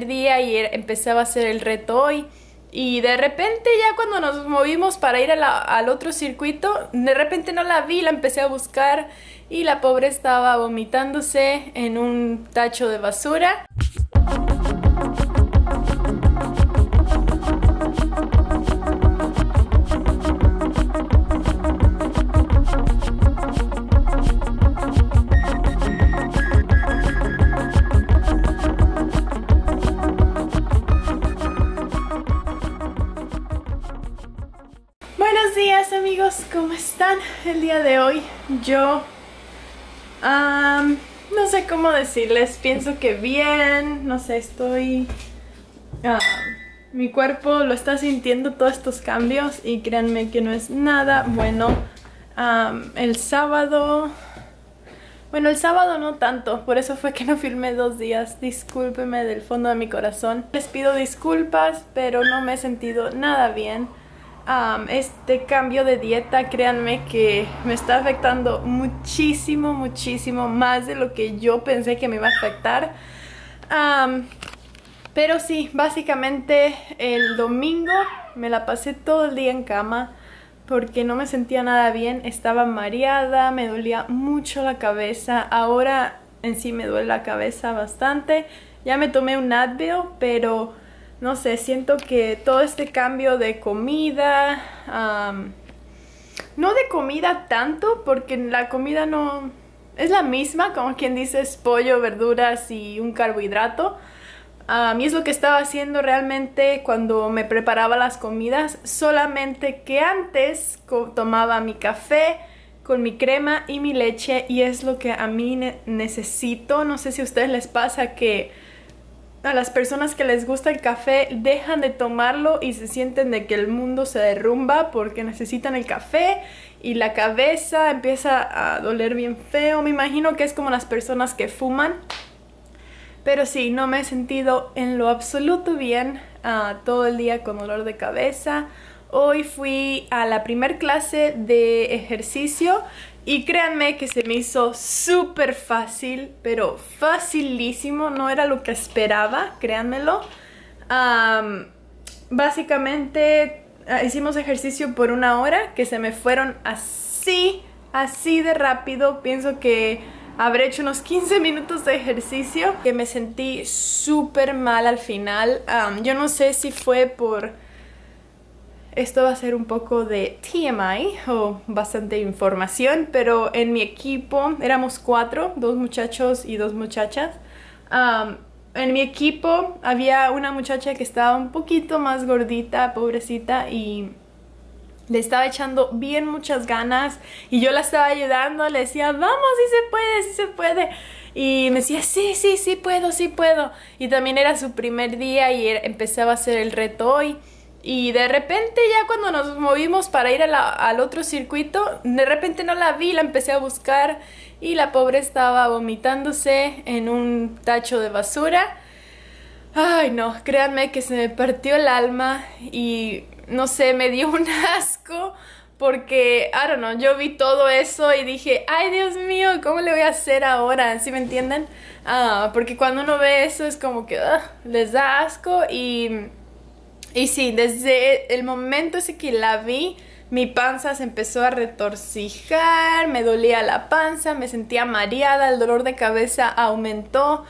Día y empezaba a hacer el reto hoy y de repente ya cuando nos movimos para ir al otro circuito, de repente no la vi, la empecé a buscar y la pobre estaba vomitándose en un tacho de basura. Amigos, ¿cómo están? El día de hoy yo no sé cómo decirles, pienso que bien, no sé, estoy mi cuerpo lo está sintiendo todos estos cambios y créanme que no es nada bueno. El sábado no tanto, por eso fue que no filmé 2 días, discúlpenme del fondo de mi corazón, les pido disculpas, pero no me he sentido nada bien. Este cambio de dieta, créanme que me está afectando muchísimo, muchísimo más de lo que yo pensé que me iba a afectar. Pero sí, básicamente el domingo me la pasé todo el día en cama porque no me sentía nada bien, estaba mareada, me dolía mucho la cabeza, ahora en sí me duele la cabeza bastante. Ya me tomé un Advil, pero no sé, siento que todo este cambio de comida, no de comida tanto, porque la comida no es la misma, como quien dice, es pollo, verduras y un carbohidrato. Y es lo que estaba haciendo realmente cuando me preparaba las comidas, solamente que antes tomaba mi café con mi crema y mi leche y es lo que a mí necesito. No sé si a ustedes les pasa que a las personas que les gusta el café dejan de tomarlo y se sienten de que el mundo se derrumba porque necesitan el café y la cabeza empieza a doler bien feo. Me imagino que es como las personas que fuman. Pero sí, no me he sentido en lo absoluto bien todo el día con dolor de cabeza. Hoy fui a la primer clase de ejercicio y créanme que se me hizo súper fácil, pero facilísimo, no era lo que esperaba, créanmelo. Básicamente hicimos ejercicio por 1 hora, que se me fueron así de rápido. Pienso que habré hecho unos 15 minutos de ejercicio, que me sentí súper mal al final. Yo no sé si fue por... Esto va a ser un poco de TMI o bastante información, pero en mi equipo éramos 4, 2 muchachos y 2 muchachas. En mi equipo había una muchacha que estaba un poquito más gordita, pobrecita, y le estaba echando bien muchas ganas y yo la estaba ayudando, le decía, vamos, sí se puede, sí se puede. Y me decía, sí puedo. Y también era su primer día y empezaba a hacer el reto hoy. Y de repente ya cuando nos movimos para ir al otro circuito, de repente no la vi, la empecé a buscar y la pobre estaba vomitándose en un tacho de basura. Ay no, créanme que se me partió el alma y no sé, me dio un asco porque, I don't know, yo vi todo eso y dije, ay Dios mío, ¿cómo le voy a hacer ahora? ¿Sí me entienden? Porque cuando uno ve eso es como que les da asco y... Y sí, desde el momento ese que la vi, mi panza se empezó a retorcijar, me dolía la panza, me sentía mareada, el dolor de cabeza aumentó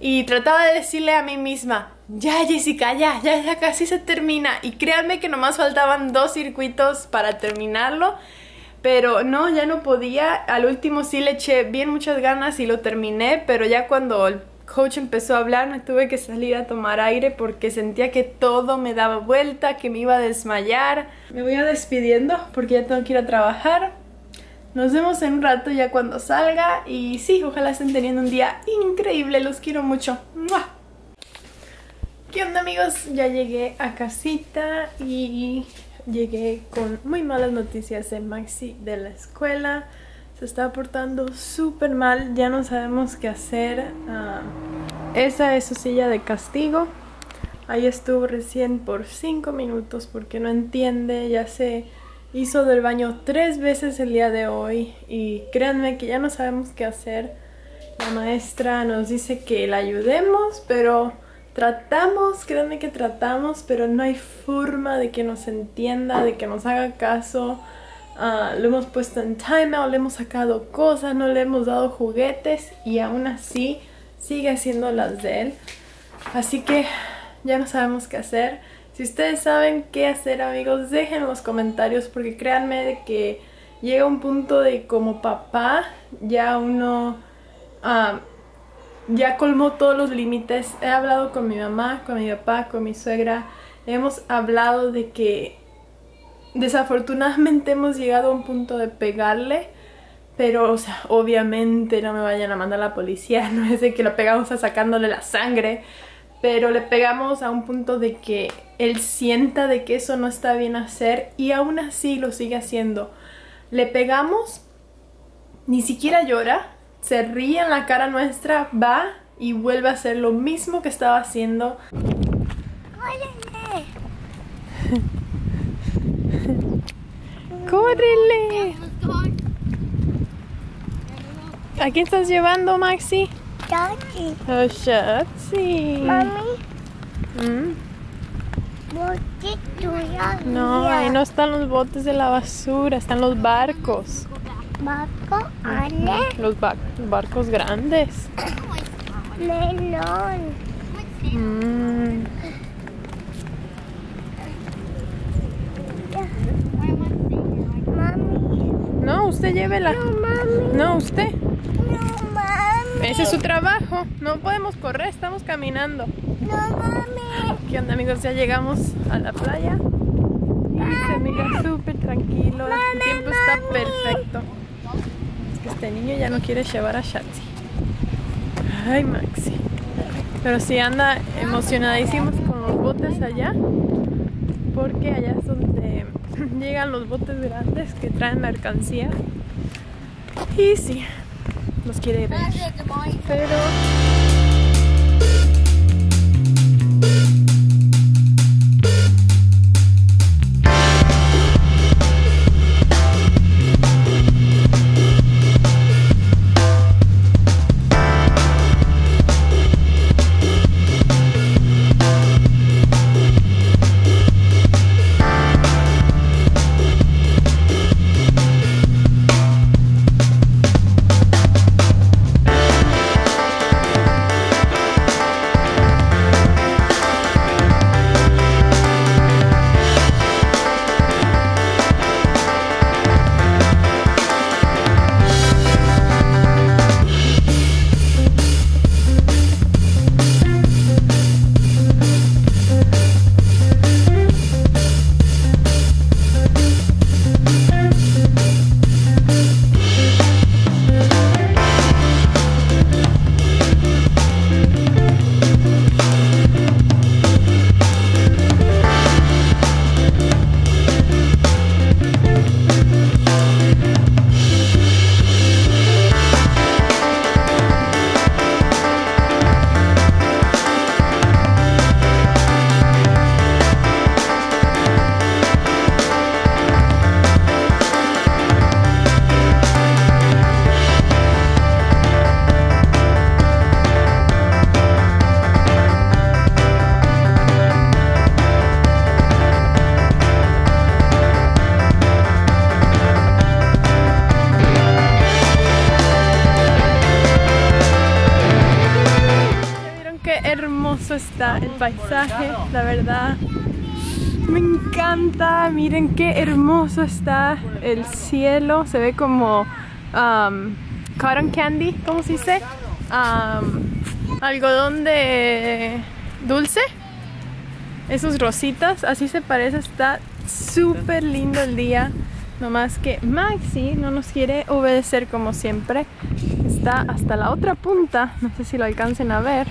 y trataba de decirle a mí misma, ya Jessica, ya casi se termina. Y créanme que nomás faltaban 2 circuitos para terminarlo, pero no, ya no podía. Al último sí le eché bien muchas ganas y lo terminé, pero ya cuando el coach empezó a hablar, me tuve que salir a tomar aire porque sentía que todo me daba vuelta, que me iba a desmayar. Me voy a despidiendo porque ya tengo que ir a trabajar. Nos vemos en un rato ya cuando salga y sí, ojalá estén teniendo un día increíble, los quiero mucho. ¡Mua! ¿Qué onda amigos? Ya llegué a casita y llegué con muy malas noticias de Maxi de la escuela. Se está portando súper mal, ya no sabemos qué hacer. Esa es su silla de castigo. Ahí estuvo recién por 5 minutos porque no entiende. Ya se hizo del baño 3 veces el día de hoy. Y créanme que ya no sabemos qué hacer. La maestra nos dice que la ayudemos, pero Tratamos, créanme que tratamos, pero no hay forma de que nos entienda, de que nos haga caso. Lo hemos puesto en timeout, le hemos sacado cosas, no le hemos dado juguetes y aún así sigue haciendo las de él. Así que ya no sabemos qué hacer. Si ustedes saben qué hacer, amigos, dejen en los comentarios, porque créanme de que llega un punto de como papá ya uno ya colmó todos los límites. He hablado con mi mamá, con mi papá, con mi suegra. Hemos hablado de que desafortunadamente hemos llegado a un punto de pegarle, pero o sea, obviamente no me vayan a mandar a la policía, no es de que lo pegamos a sacándole la sangre, pero le pegamos a un punto de que él sienta de que eso no está bien hacer y aún así lo sigue haciendo. Le pegamos, ni siquiera llora, se ríe en la cara nuestra, va y vuelve a hacer lo mismo que estaba haciendo. ¡Córrele! ¿A quién estás llevando, Maxi? Shotsy. Oh, Shotsy. Mami. No, ahí no están los botes de la basura, están los barcos. ¿Barco? ¿Ale? Los barcos grandes. Melón. No, usted llévela. No, mami. No, usted. No, mami. Ese es su trabajo. No podemos correr, estamos caminando. No, mami. ¿Qué onda, amigos? Ya llegamos a la playa. Y se mira súper tranquilo. El tiempo está perfecto. Es que este niño ya no quiere llevar a Chatzi. Ay, Maxi. Pero sí anda emocionadísimo con los botes allá. Porque allá es donde llegan los botes grandes que traen mercancía. Y sí, los quiere ver. Pero... está el paisaje, la verdad me encanta. Miren qué hermoso está el cielo, se ve como cotton candy, ¿cómo se dice? Algodón de dulce, esos rositas, así se parece. Está súper lindo el día, nomás que Maxi no nos quiere obedecer como siempre. Está hasta la otra punta, no sé si lo alcancen a ver.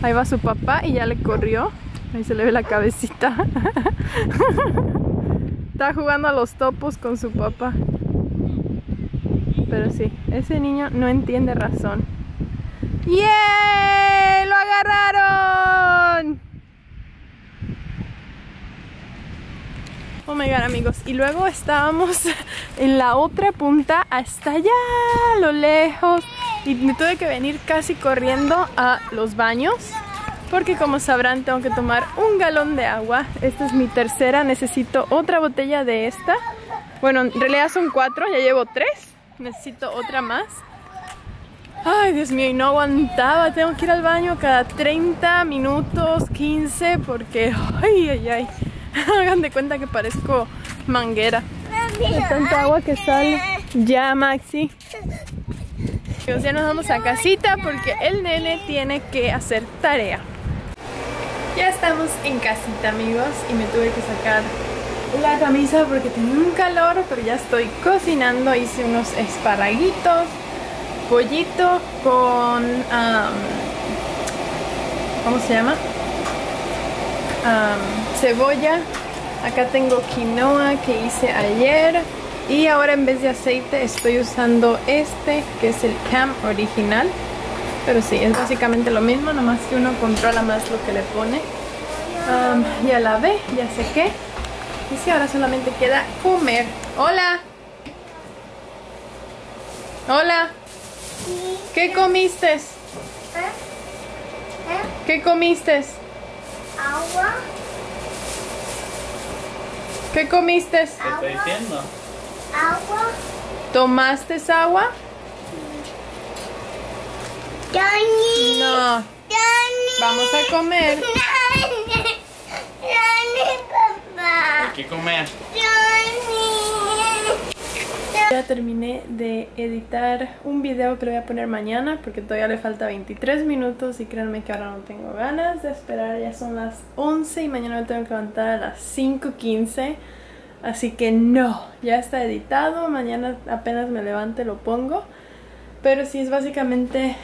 Ahí va su papá y ya le corrió. Ahí se le ve la cabecita. Está jugando a los topos con su papá. Pero sí, ese niño no entiende razón. ¡Yay! ¡Lo agarraron! Oh my god, amigos. Y luego estábamos en la otra punta hasta allá, a lo lejos. Y me tuve que venir casi corriendo a los baños porque como sabrán tengo que tomar un galón de agua. Esta es mi tercera, necesito otra botella de esta. Bueno, en realidad son 4, ya llevo 3. Necesito otra más. Ay, Dios mío, y no aguantaba. Tengo que ir al baño cada 30 minutos, 15, porque... Ay, ay, ay. Hagan de cuenta que parezco manguera. De tanta agua que sale. Ya, Maxi. Pues ya nos vamos a casita porque el nene tiene que hacer tarea. Ya estamos en casita, amigos, y me tuve que sacar la camisa porque tenía un calor, pero ya estoy cocinando. Hice unos esparaguitos, pollito con... ¿cómo se llama? Cebolla. Acá tengo quinoa que hice ayer. Y ahora en vez de aceite estoy usando este, que es el Cam original. Pero sí, es básicamente lo mismo, nomás que uno controla más lo que le pone. Ya lavé, ya sequé. Y sí, ahora solamente queda comer. ¡Hola! ¡Hola! ¿Qué comiste? ¿Qué comiste? Agua. ¿Qué comiste? ¿Qué estoy diciendo? Agua. ¿Tomaste agua? Dani. No. Dani. Vamos a comer. Dani. Dani, papá. Hay que comer. Dani. Ya terminé de editar un video que lo voy a poner mañana porque todavía le falta 23 minutos y créanme que ahora no tengo ganas de esperar. Ya son las 11 y mañana me tengo que levantar a las 5:15. Así que no, ya está editado, mañana apenas me levante lo pongo. Pero sí, es básicamente,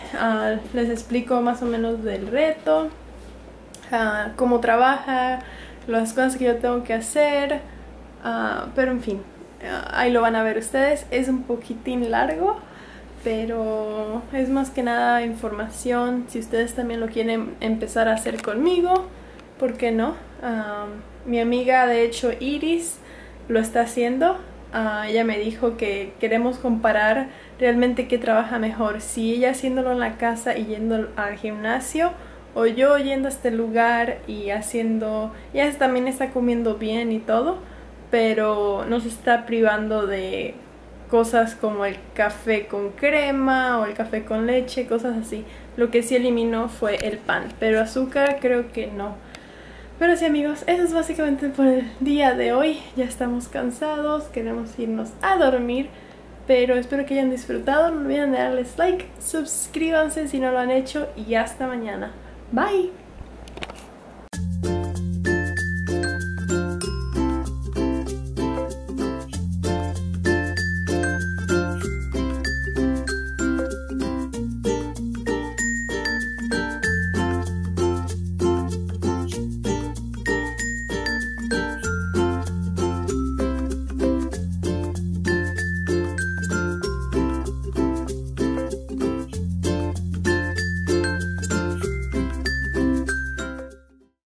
les explico más o menos del reto, cómo trabaja, las cosas que yo tengo que hacer, pero en fin, ahí lo van a ver ustedes. Es un poquitín largo, pero es más que nada información. Si ustedes también lo quieren empezar a hacer conmigo, ¿por qué no? Mi amiga, de hecho, Iris, lo está haciendo. Ella me dijo que queremos comparar realmente qué trabaja mejor, si ella haciéndolo en la casa y yendo al gimnasio, o yo yendo a este lugar y haciendo... Ella también está comiendo bien y todo, pero nos está privando de cosas como el café con crema o el café con leche, cosas así. Lo que sí eliminó fue el pan, pero azúcar creo que no. Pero sí, amigos, eso es básicamente por el día de hoy. Ya estamos cansados, queremos irnos a dormir, pero espero que hayan disfrutado. No olviden darles like, suscríbanse si no lo han hecho y hasta mañana. Bye.